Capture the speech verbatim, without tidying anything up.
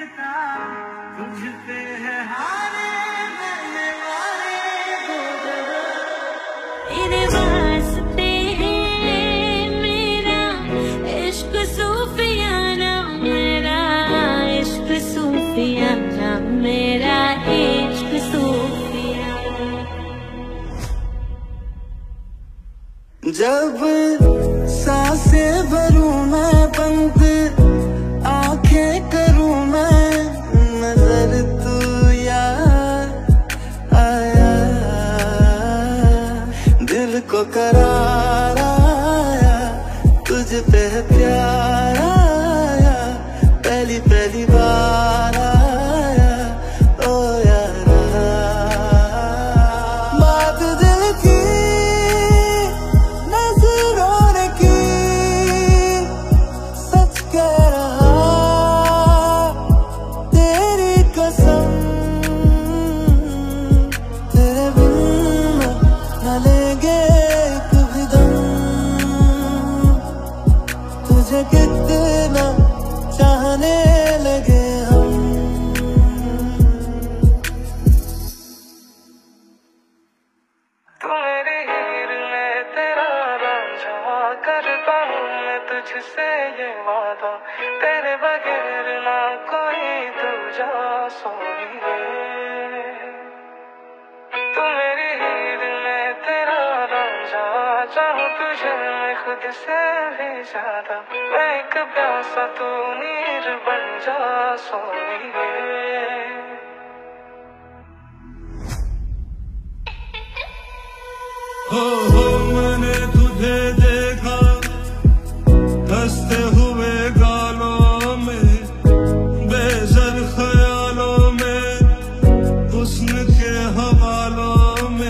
सकता तुझ पे है हारे मरने वाले दो जहां। तेरे वास्ते है मेरा इश्क सूफियाना, मेरा इश्क सूफियाना, मेरा इश्क सूफियाना। जब सांसे भरूं मैं बंद, आंखें करूं मैं नजर, तू याद आया दिल को करार आया, तुझ पे है प्यार आया, पहली पहली बार आया ओ यारा। बात दिल की नजरों की, सच कह रहा कितना चाहने लगे हम। तू मेरी हीर मैं तेरा रांझा करता हूँ, मैं तुझसे ये वादा तेरे बगैर ना कोई दूजा सोनिए। तू मेरी हीर मैं तेरा रांझा, चाहूँ तुझे मैं खुद से भी ज्यादा, मैं एक प्यासा तू नीर बन जा सोनिए। हो हो मैंने तुझे देखा हंसते हुए गालों में, बेजर ख्यालों में, हुस्न के हवालों में।